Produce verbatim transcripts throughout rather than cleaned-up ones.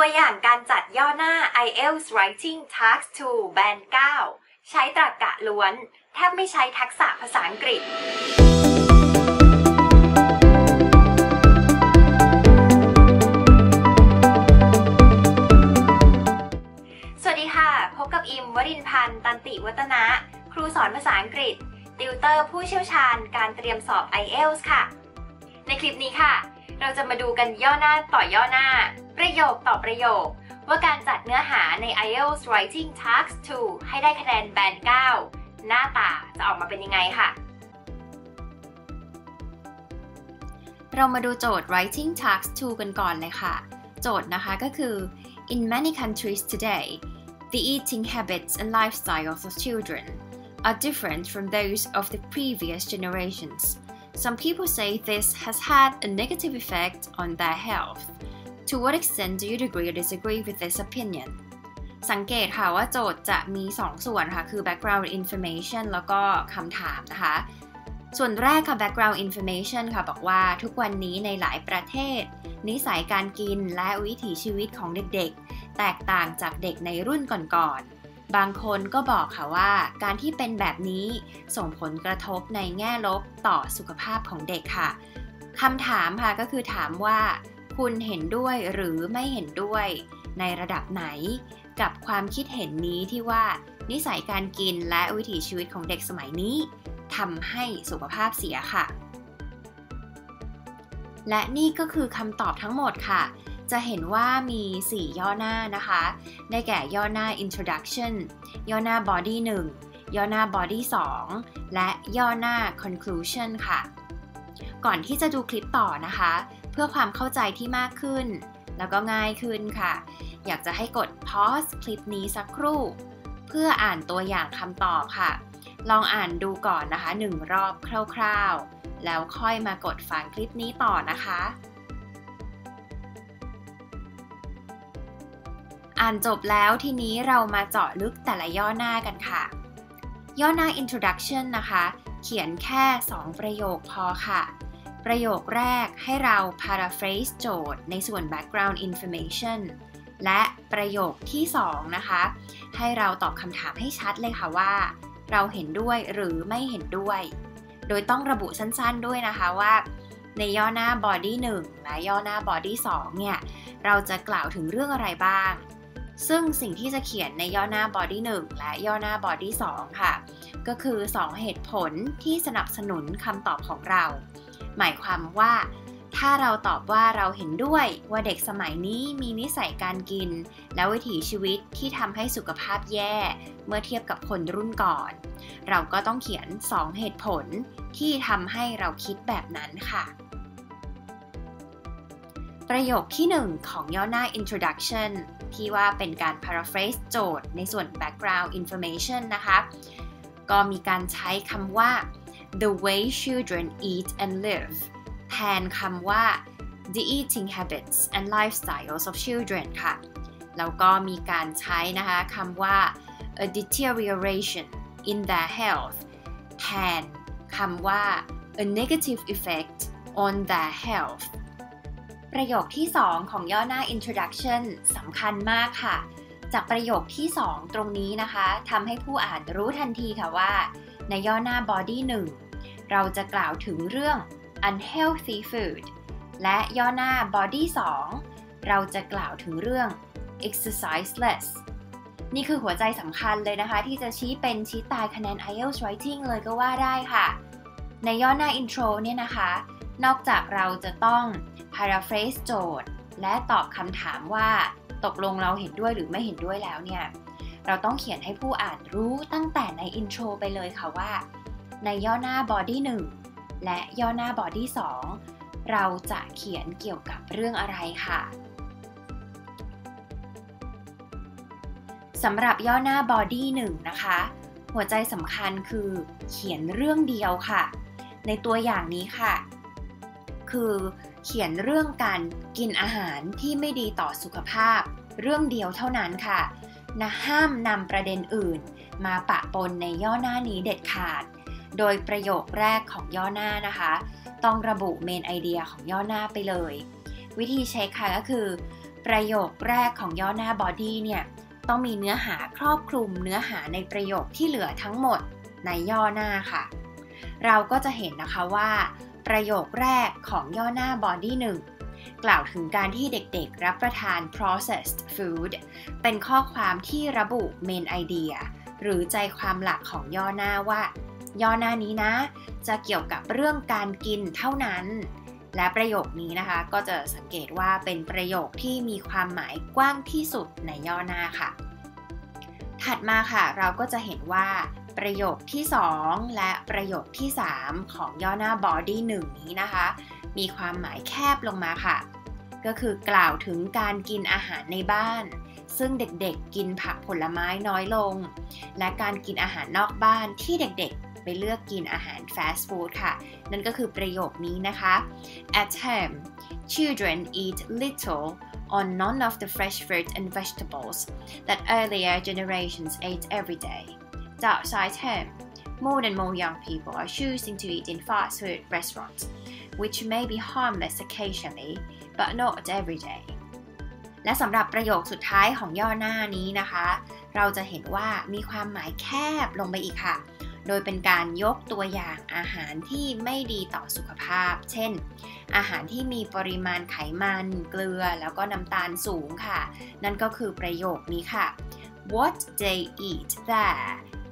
ตัวอย่างการจัดย่อหน้า ไอ อี แอล ที เอส Writing Task ทู Band เก้า ใช้ตรรกะล้วนแทบไม่ใช้ทักษะภาษาอังกฤษสวัสดีค่ะพบกับอิมวรินทร์พันธ์ตันติวัฒนะครูสอนภาษาอังกฤษติวเตอร์ผู้เชี่ยวชาญการเตรียมสอบ ไอ อี แอล ที เอส ค่ะในคลิปนี้ค่ะเราจะมาดูกันย่อหน้าต่อย่อหน้าประโยคต่อประโยคว่าการจัดเนื้อหาใน ไอ อี แอล ที เอส Writing Task ทู ให้ได้คะแนนแบนด์เก้าหน้าตาจะออกมาเป็นยังไงค่ะเรามาดูโจทย์ Writing Task ทู กันก่อนเลยค่ะโจทย์นะคะก็คือ In many countries today, the eating habits and lifestyles of children are different from those of the previous generations. Some people say this has had a negative effect on their health.To what extent do you agree or disagree with this opinion? สังเกตค่ะว่าโจทย์จะมีสองส่วนค่ะคือ background information แล้วก็คำถามนะคะส่วนแรกค่ะ background information ค่ะบอกว่าทุกวันนี้ในหลายประเทศนิสัยการกินและวิถีชีวิตของเด็กๆแตกต่างจากเด็กในรุ่นก่อนๆบางคนก็บอกค่ะว่าการที่เป็นแบบนี้ส่งผลกระทบในแง่ลบต่อสุขภาพของเด็กค่ะคำถามค่ะก็คือถามว่าคุณเห็นด้วยหรือไม่เห็นด้วยในระดับไหนกับความคิดเห็นนี้ที่ว่านิสัยการกินและวิถีชีวิตของเด็กสมัยนี้ทำให้สุขภาพเสียค่ะและนี่ก็คือคำตอบทั้งหมดค่ะจะเห็นว่ามีสี่ย่อหน้านะคะได้แก่ย่อหน้า introduction ย่อหน้า body หนึ่งย่อหน้า body สองและย่อหน้า conclusion ค่ะก่อนที่จะดูคลิปต่อนะคะเพื่อความเข้าใจที่มากขึ้นแล้วก็ง่ายขึ้นค่ะอยากจะให้กด pause คลิปนี้สักครู่เพื่ออ่านตัวอย่างคำตอบค่ะลองอ่านดูก่อนนะคะหนึ่งรอบคร่าวๆแล้วค่อยมากดฟังคลิปนี้ต่อนะคะอ่านจบแล้วทีนี้เรามาเจาะลึกแต่ละย่อหน้ากันค่ะย่อหน้า introduction นะคะเขียนแค่สองประโยคพอค่ะประโยคแรกให้เรา paraphrase โจทย์ในส่วน background information และประโยคที่สองนะคะให้เราตอบคำถามให้ชัดเลยค่ะว่าเราเห็นด้วยหรือไม่เห็นด้วยโดยต้องระบุสั้นๆด้วยนะคะว่าในย่อหน้า body หนึ่งและย่อหน้า body สองเนี่ยเราจะกล่าวถึงเรื่องอะไรบ้างซึ่งสิ่งที่จะเขียนในย่อหน้า body หนึ่งและย่อหน้า body สองค่ะก็คือสองเหตุผลที่สนับสนุนคำตอบของเราหมายความว่าถ้าเราตอบว่าเราเห็นด้วยว่าเด็กสมัยนี้มีนิสัยการกินและวิถีชีวิตที่ทำให้สุขภาพแย่เมื่อเทียบกับคนรุ่นก่อนเราก็ต้องเขียนสองเหตุผลที่ทำให้เราคิดแบบนั้นค่ะประโยคที่หนึ่งของย่อหน้า introduction ที่ว่าเป็นการ paraphrase โจทย์ในส่วน background information นะคะก็มีการใช้คำว่า the way children eat and live แทนคำว่า the eating habits and lifestyles of children ค่ะแล้วก็มีการใช้นะคะคำว่า a deterioration in their health แทนคำว่า a negative effect on their healthประโยคที่สองของย่อหน้า introduction สำคัญมากค่ะจากประโยคที่สองตรงนี้นะคะทำให้ผู้อ่านรู้ทันทีค่ะว่าในย่อหน้า body หนึ่งเราจะกล่าวถึงเรื่อง unhealthy food และย่อหน้า body สองเราจะกล่าวถึงเรื่อง exerciseless นี่คือหัวใจสำคัญเลยนะคะที่จะชี้เป็นชี้ตายคะแนน ไอ อี แอล ที เอส Writing เลยก็ว่าได้ค่ะในย่อหน้า intro เนี่ยนะคะนอกจากเราจะต้อง paraphrase โจทย์และตอบคำถามว่าตกลงเราเห็นด้วยหรือไม่เห็นด้วยแล้วเนี่ยเราต้องเขียนให้ผู้อ่านรู้ตั้งแต่ใน intro ไปเลยค่ะว่าในย่อหน้า body หนึ่งและย่อหน้า body สองเราจะเขียนเกี่ยวกับเรื่องอะไรค่ะสำหรับย่อหน้า body หนึ่งนะคะหัวใจสำคัญคือเขียนเรื่องเดียวค่ะในตัวอย่างนี้ค่ะคือเขียนเรื่องการกินอาหารที่ไม่ดีต่อสุขภาพเรื่องเดียวเท่านั้นค่ะนะห้ามนำประเด็นอื่นมาปะปนในย่อหน้านี้เด็ดขาดโดยประโยคแรกของย่อหน้านะคะต้องระบุเมนไอเดียของย่อหน้าไปเลยวิธีเช็คค่ะก็คือ ประโยคแรกของย่อหน้า body เนี่ยต้องมีเนื้อหาครอบคลุมเนื้อหาในประโยคที่เหลือทั้งหมดในย่อหน้าค่ะเราก็จะเห็นนะคะว่าประโยคแรกของย่อหน้า body หนึ่งกล่าวถึงการที่เด็กๆรับประทาน processed food เป็นข้อความที่ระบุ main idea หรือใจความหลักของย่อหน้าว่าย่อหน้านี้นะจะเกี่ยวกับเรื่องการกินเท่านั้นและประโยคนี้นะคะก็จะสังเกตว่าเป็นประโยคที่มีความหมายกว้างที่สุดในย่อหน้าค่ะถัดมาค่ะเราก็จะเห็นว่าประโยคที่สองและประโยคที่สามของย่อหน้า body หนึ่งนี้นะคะมีความหมายแคบลงมาค่ะก็คือกล่าวถึงการกินอาหารในบ้านซึ่งเด็กๆกินผักผลไม้น้อยลงและการกินอาหารนอกบ้านที่เด็กๆไปเลือกกินอาหารฟาสต์ฟู้ดค่ะนั่นก็คือประโยคนี้นะคะ At home, children eat little or none of the fresh fruit and vegetables that earlier generations ate every day. Outside home, more and more young people are choosing to eat in fast food restaurants, which may be harmless occasionally, but not every day. และสำหรับประโยคสุดท้ายของย่อหน้านี้นะคะเราจะเห็นว่ามีความหมายแคบลงไปอีกค่ะโดยเป็นการยกตัวอย่างอาหารที่ไม่ดีต่อสุขภาพเช่นอาหารที่มีปริมาณไขมันเกลือแล้วก็น้ำตาลสูงค่ะนั่นก็คือประโยคนี้ค่ะ What they eat there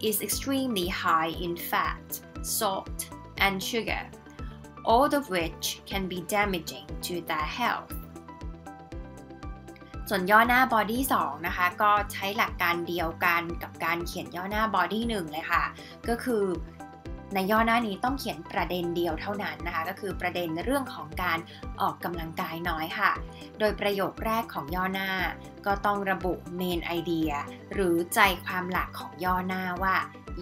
is extremely high in fat, salt, and sugar, all of which can be damaging to their health. ส่วนย่อหน้า body สองนะคะก็ใช้หลักการเดียวกันกับการเขียนย่อหน้า body หนึ่งเลยค่ะก็คือในย่อหน้านี้ต้องเขียนประเด็นเดียวเท่านั้นนะคะก็คือประเด็นเรื่องของการออกกำลังกายน้อยค่ะโดยประโยคแรกของย่อหน้าก็ต้องระบุ main idea หรือใจความหลักของย่อหน้าว่า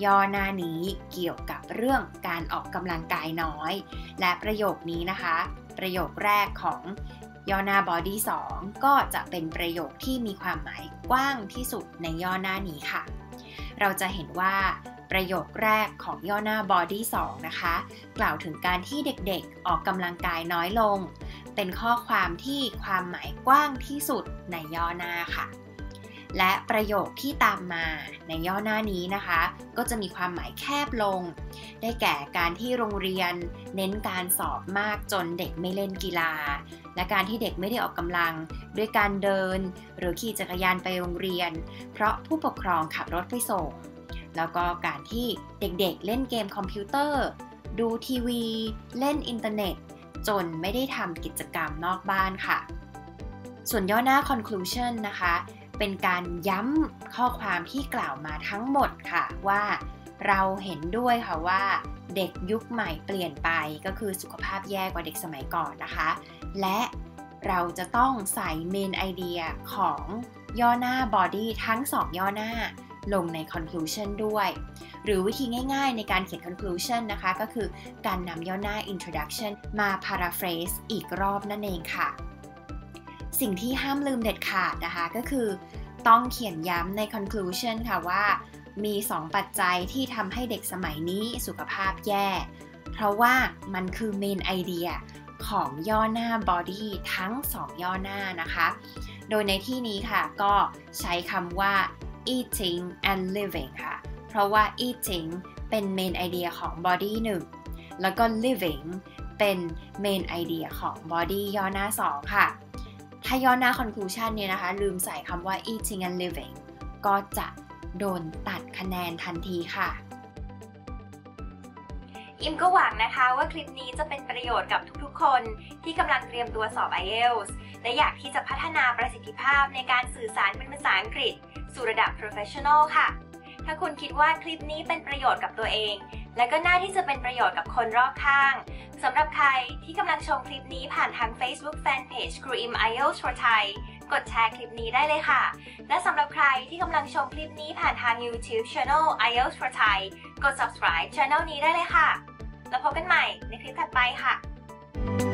ย่อหน้านี้เกี่ยวกับเรื่องการออกกำลังกายน้อยและประโยคนี้นะคะประโยคแรกของย่อหน้า body สองก็จะเป็นประโยคที่มีความหมายกว้างที่สุดในย่อหน้านี้ค่ะเราจะเห็นว่าประโยคแรกของย่อหน้า body สองนะคะกล่าวถึงการที่เด็กๆออกกำลังกายน้อยลงเป็นข้อความที่ความหมายกว้างที่สุดในย่อหน้าค่ะและประโยคที่ตามมาในย่อหน้านี้นะคะก็จะมีความหมายแคบลงได้แก่การที่โรงเรียนเน้นการสอบมากจนเด็กไม่เล่นกีฬาและการที่เด็กไม่ได้ออกกำลังด้วยการเดินหรือขี่จักรยานไปโรงเรียนเพราะผู้ปกครองขับรถไปส่งแล้วก็การที่เด็กๆเล่นเกมคอมพิวเตอร์ดูทีวีเล่นอินเทอร์เน็ตจนไม่ได้ทำกิจกรรมนอกบ้านค่ะส่วนย่อหน้า conclusion นะคะเป็นการย้ำข้อความที่กล่าวมาทั้งหมดค่ะว่าเราเห็นด้วยค่ะว่าเด็กยุคใหม่เปลี่ยนไปก็คือสุขภาพแย่กว่าเด็กสมัยก่อนนะคะและเราจะต้องใส่เมนไอเดียของย่อหน้า body ทั้งสองย่อหน้าลงใน conclusion ด้วยหรือวิธีง่ายๆในการเขียน conclusion นะคะก็คือการนำย่อหน้า introduction มา paraphrase อีกรอบนั่นเองค่ะสิ่งที่ห้ามลืมเด็ดขาดนะคะก็คือต้องเขียนย้ำใน conclusion ค่ะว่ามีสองปัจจัยที่ทำให้เด็กสมัยนี้สุขภาพแย่เพราะว่ามันคือ main idea ของย่อหน้า body ทั้งสองย่อหน้านะคะโดยในที่นี้ค่ะก็ใช้คำว่า eating and living ค่ะเพราะว่า eating เป็น main idea ของ body หนึ่งแล้วก็ living เป็น main idea ของ body ย่อหน้าสองค่ะถ้าย่อหน้า conclusion เนี่ยนะคะลืมใส่คำว่า eating and living ก็จะโดนตัดคะแนนทันทีค่ะอิมก็หวังนะคะว่าคลิปนี้จะเป็นประโยชน์กับทุกๆคนที่กำลังเตรียมตัวสอบ ไอ อี แอล ที เอส และอยากที่จะพัฒนาประสิทธิภาพในการสื่อสารเป็นภาษาอังกฤษสู่ระดับ professional ค่ะถ้าคุณคิดว่าคลิปนี้เป็นประโยชน์กับตัวเองและก็น่าที่จะเป็นประโยชน์กับคนรอบข้างสำหรับใครที่กำลังชมคลิปนี้ผ่านทาง Facebook Fanpage ครูอิม ไอ อี แอล ที เอส for Thai กดแชร์คลิปนี้ได้เลยค่ะและสำหรับใครที่กำลังชมคลิปนี้ผ่านทาง YouTube Channel ไอ อี แอล ที เอส for Thai กด subscribe Channel นี้ได้เลยค่ะแล้วพบกันใหม่ในคลิปถัดไปค่ะ